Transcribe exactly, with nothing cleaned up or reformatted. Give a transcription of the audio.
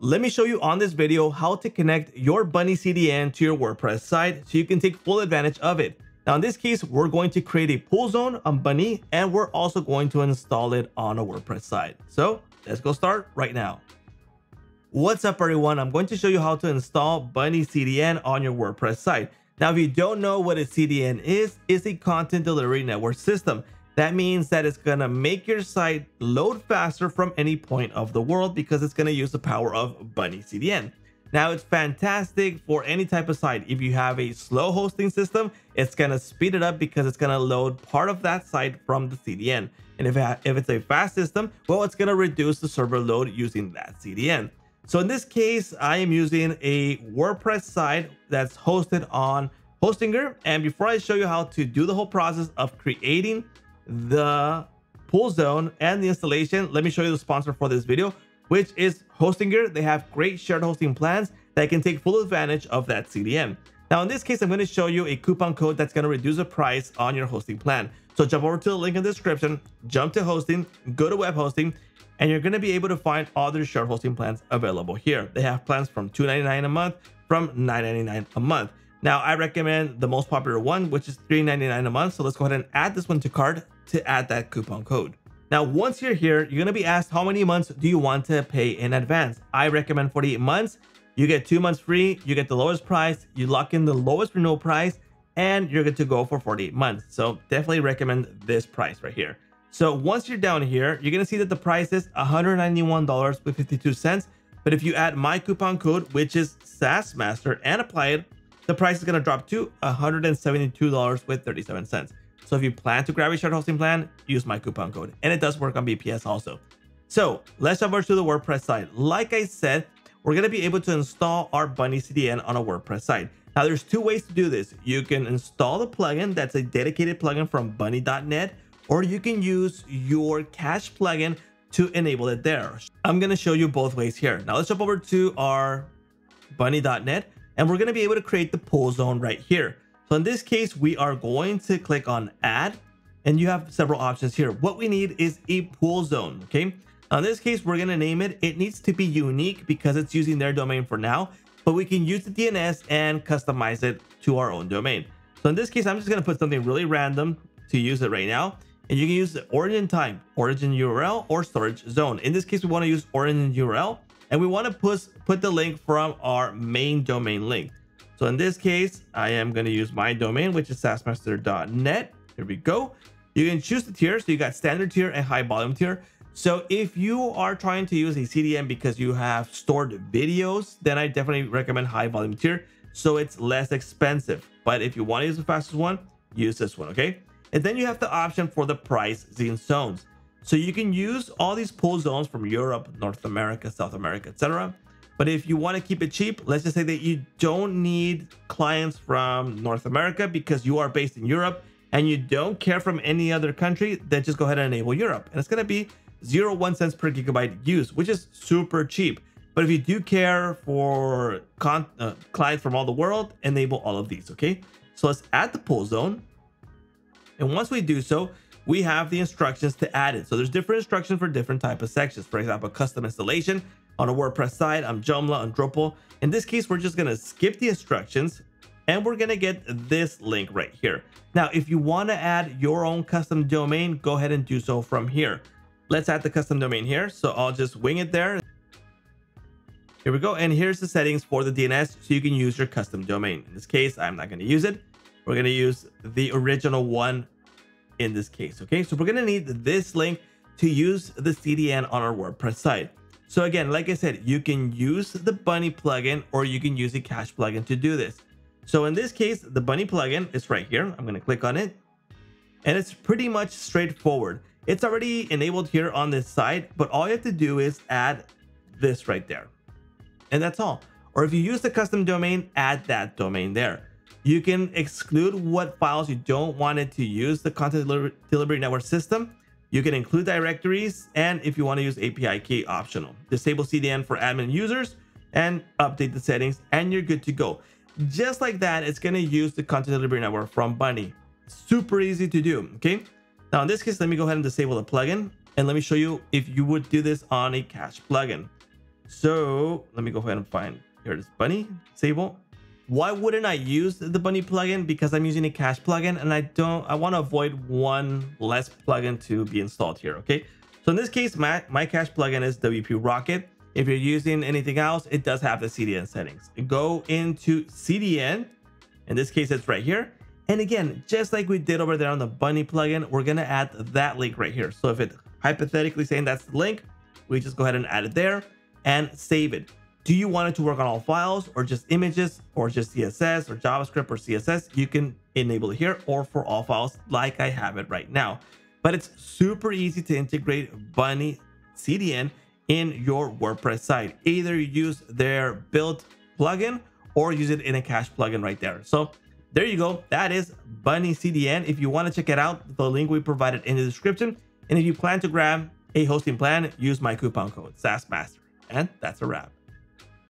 Let me show you on this video how to connect your Bunny C D N to your WordPress site so you can take full advantage of it. Now, in this case, we're going to create a pull zone on Bunny, and we're also going to install it on a WordPress site. So let's go start right now. What's up, everyone? I'm going to show you how to install Bunny C D N on your WordPress site. Now, if you don't know what a C D N is, it's a content delivery network system. That means that it's going to make your site load faster from any point of the world because it's going to use the power of Bunny C D N. Now, it's fantastic for any type of site. If you have a slow hosting system, it's going to speed it up because it's going to load part of that site from the C D N. And if, it if it's a fast system, well, it's going to reduce the server load using that C D N. So in this case, I am using a WordPress site that's hosted on Hostinger. And before I show you how to do the whole process of creating the pull zone and the installation, let me show you the sponsor for this video, which is Hostinger. They have great shared hosting plans that can take full advantage of that C D N. Now, in this case, I'm going to show you a coupon code that's going to reduce the price on your hosting plan. So jump over to the link in the description, jump to hosting, go to web hosting, and you're going to be able to find all their shared hosting plans available here. They have plans from two ninety-nine a month, from nine ninety-nine a month. Now, I recommend the most popular one, which is three ninety-nine a month. So let's go ahead and add this one to cart to add that coupon code. Now, once you're here, you're going to be asked how many months do you want to pay in advance. I recommend forty-eight months. You get two months free. You get the lowest price. You lock in the lowest renewal price, and you're good to go for forty-eight months. So definitely recommend this price right here. So once you're down here, you're going to see that the price is one hundred ninety-one dollars and fifty-two cents. But if you add my coupon code, which is SaaS Master, and apply it, the price is going to drop to one hundred seventy-two dollars and thirty-seven cents. So if you plan to grab a shared hosting plan, use my coupon code. And it does work on B P S also. So let's jump over to the WordPress site. Like I said, we're going to be able to install our Bunny C D N on a WordPress site. Now, there's two ways to do this. You can install the plugin that's a dedicated plugin from bunny dot net, or you can use your cache plugin to enable it there. I'm going to show you both ways here. Now let's jump over to our bunny dot net, and we're going to be able to create the pull zone right here. So in this case, we are going to click on add, and you have several options here. What we need is a pull zone. Okay. Now in this case, we're going to name it. It needs to be unique because it's using their domain for now, but we can use the D N S and customize it to our own domain. So in this case, I'm just going to put something really random to use it right now. And you can use the origin type, origin U R L, or storage zone. In this case, we want to use origin U R L, and we want to push, put the link from our main domain link. So in this case, I am going to use my domain, which is saas master dot net. Here we go. You can choose the tier. So you got standard tier and high volume tier. So if you are trying to use a C D N because you have stored videos, then I definitely recommend high volume tier. So it's less expensive. But if you want to use the fastest one, use this one. Okay. And then you have the option for the price zones. So you can use all these pull zones from Europe, North America, South America, et cetera. But if you want to keep it cheap, let's just say that you don't need clients from North America because you are based in Europe and you don't care from any other country, then just go ahead and enable Europe. And it's going to be zero point zero one cents per gigabyte used, which is super cheap. But if you do care for con uh, clients from all the world, enable all of these, okay? So let's add the pull zone. And once we do so, we have the instructions to add it. So there's different instructions for different type of sections. For example, custom installation on a WordPress site, on Joomla, on Drupal. In this case, we're just gonna skip the instructions and we're gonna get this link right here. Now, if you wanna add your own custom domain, go ahead and do so from here. Let's add the custom domain here. So I'll just wing it there. Here we go. And here's the settings for the D N S so you can use your custom domain. In this case, I'm not gonna use it. We're gonna use the original one in this case. Okay, so we're going to need this link to use the C D N on our WordPress site. So again, like I said, you can use the Bunny plugin or you can use a cache plugin to do this. So in this case, the Bunny plugin is right here. I'm going to click on it and it's pretty much straightforward. It's already enabled here on this site, but all you have to do is add this right there. And that's all. Or if you use the custom domain, add that domain there. You can exclude what files you don't want it to use the content delivery network system. You can include directories. And if you want to use A P I key, optional. Disable C D N for admin users and update the settings and you're good to go. Just like that, it's going to use the content delivery network from Bunny. Super easy to do. Okay. Now in this case, let me go ahead and disable the plugin and let me show you if you would do this on a cache plugin. So let me go ahead and find, here it is, Bunny, disable. Why wouldn't I use the Bunny plugin? Because I'm using a cache plugin and I don't, I want to avoid one less plugin to be installed here. Okay. So in this case, my, my cache plugin is W P Rocket. If you're using anything else, it does have the C D N settings. Go into C D N. In this case, it's right here. And again, just like we did over there on the Bunny plugin, we're going to add that link right here. So if it hypothetically saying that's the link, we just go ahead and add it there and save it. Do you want it to work on all files or just images or just C S S or JavaScript or C S S? You can enable it here or for all files like I have it right now. But it's super easy to integrate Bunny C D N in your WordPress site. Either you use their built plugin or use it in a cache plugin right there. So there you go. That is Bunny C D N. If you want to check it out, the link we provided in the description. And if you plan to grab a hosting plan, use my coupon code SaaS Master. And that's a wrap.